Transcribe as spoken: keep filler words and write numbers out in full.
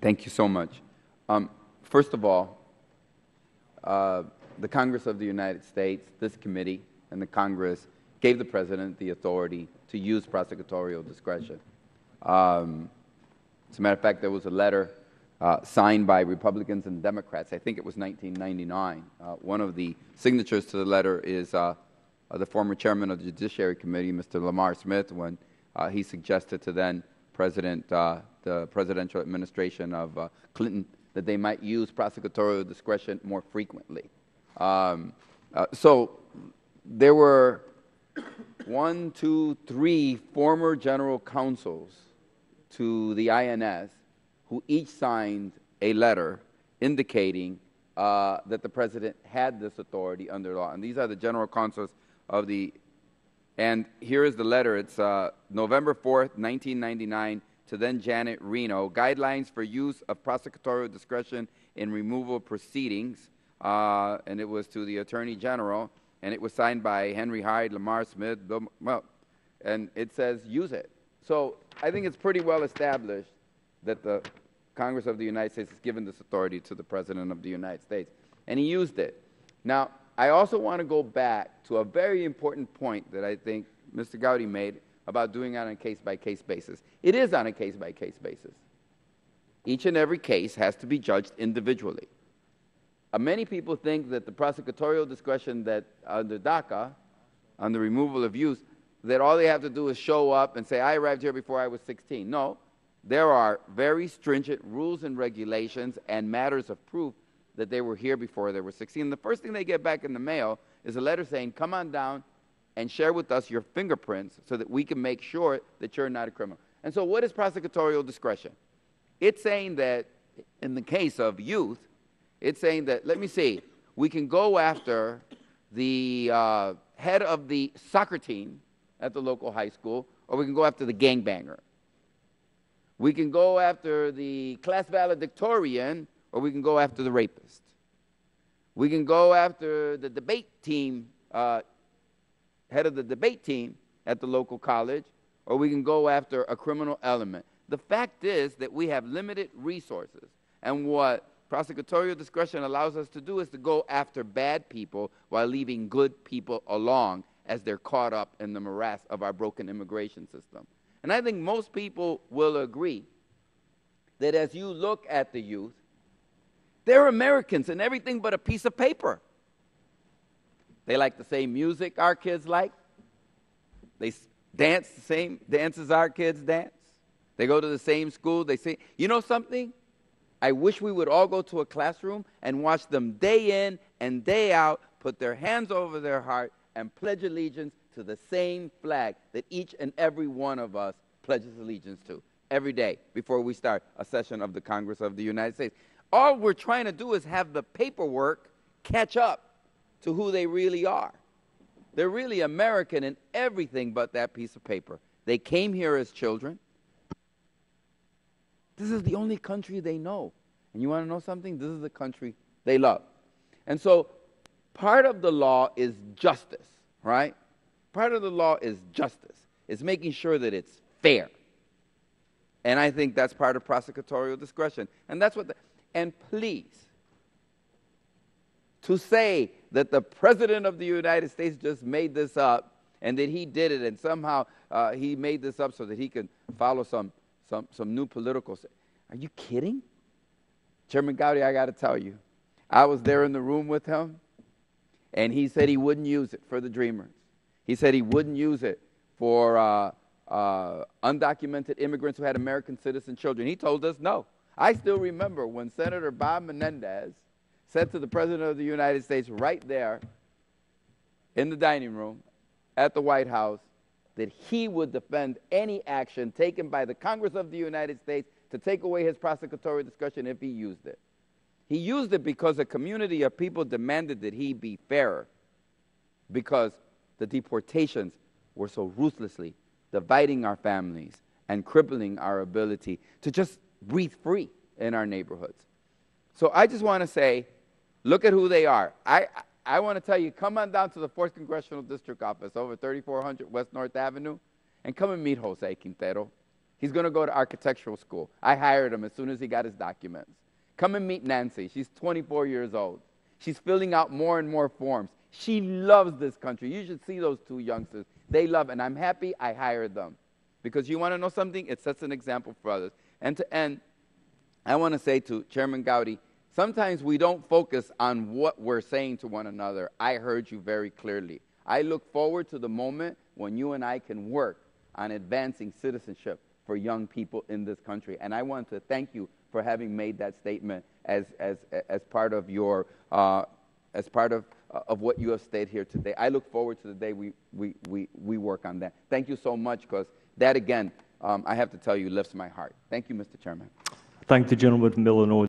Thank you so much. Um, first of all, uh, the Congress of the United States, this committee, and the Congress gave the President the authority to use prosecutorial discretion. Um, as a matter of fact, there was a letter uh, signed by Republicans and Democrats. I think it was nineteen ninety-nine. Uh, one of the signatures to the letter is uh, the former chairman of the Judiciary Committee, Mister Lamar Smith, when uh, he suggested to then President uh, the presidential administration of uh, Clinton that they might use prosecutorial discretion more frequently. Um, uh, so there were one, two, three former general counsels to the I N S who each signed a letter indicating uh, that the president had this authority under law. And these are the general counsels of the, and here is the letter. It's uh, November fourth, nineteen ninety-nine, to then Janet Reno, guidelines for use of prosecutorial discretion in removal proceedings, uh, and it was to the Attorney General, and it was signed by Henry Hyde, Lamar Smith, Bill, well, and it says use it. So I think it's pretty well established that the Congress of the United States has given this authority to the President of the United States, and he used it. Now, I also want to go back to a very important point that I think Mister Gowdy made about doing it on a case-by-case basis. It is on a case-by-case basis. Each and every case has to be judged individually. Uh, many people think that the prosecutorial discretion that under DACA, on the removal of youth, that all they have to do is show up and say, I arrived here before I was sixteen. No, there are very stringent rules and regulations and matters of proof that they were here before they were sixteen. The first thing they get back in the mail is a letter saying, come on down and share with us your fingerprints so that we can make sure that you're not a criminal. And so what is prosecutorial discretion? It's saying that in the case of youth, it's saying that, let me see, we can go after the uh, head of the soccer team at the local high school, or we can go after the gangbanger. We can go after the class valedictorian, or we can go after the rapist. We can go after the debate team, uh, head of the debate team at the local college, or we can go after a criminal element. The fact is that we have limited resources, and what prosecutorial discretion allows us to do is to go after bad people while leaving good people along as they're caught up in the morass of our broken immigration system. And I think most people will agree that as you look at the youth, they're Americans and everything but a piece of paper. They like the same music our kids like. They dance the same dances our kids dance. They go to the same school. They sing. You know something? I wish we would all go to a classroom and watch them day in and day out put their hands over their heart and pledge allegiance to the same flag that each and every one of us pledges allegiance to every day before we start a session of the Congress of the United States. All we're trying to do is have the paperwork catch up to who they really are. They're really American in everything but that piece of paper. They came here as children. This is the only country they know. And you want to know something? This is the country they love. And so part of the law is justice, right? Part of the law is justice. It's making sure that it's fair. And I think that's part of prosecutorial discretion. And that's what the, and please, to say that the President of the United States just made this up and that he did it and somehow uh, he made this up so that he could follow some Some, some new political. Are you kidding? Chairman Gowdy, I got to tell you, I was there in the room with him, and he said he wouldn't use it for the DREAMers. He said he wouldn't use it for uh, uh, undocumented immigrants who had American citizen children. He told us no. I still remember when Senator Bob Menendez said to the President of the United States right there in the dining room at the White House, that he would defend any action taken by the Congress of the United States to take away his prosecutorial discretion if he used it. He used it because a community of people demanded that he be fairer, because the deportations were so ruthlessly dividing our families and crippling our ability to just breathe free in our neighborhoods. So I just want to say, look at who they are. I, I want to tell you, come on down to the fourth Congressional District Office over thirty-four hundred West North Avenue and come and meet Jose Quintero. He's going to go to architectural school. I hired him as soon as he got his documents. Come and meet Nancy. She's twenty-four years old. She's filling out more and more forms. She loves this country. You should see those two youngsters. They love it, and I'm happy I hired them. Because you want to know something? It sets an example for others. And to end, I want to say to Chairman Gowdy, sometimes we don't focus on what we're saying to one another. I heard you very clearly. I look forward to the moment when you and I can work on advancing citizenship for young people in this country. And I want to thank you for having made that statement as, as, as part of your, uh, as part of, uh, of what you have stated here today. I look forward to the day we, we, we, we work on that. Thank you so much, because that, again, um, I have to tell you, lifts my heart. Thank you, Mister Chairman. Thank the gentleman from Illinois.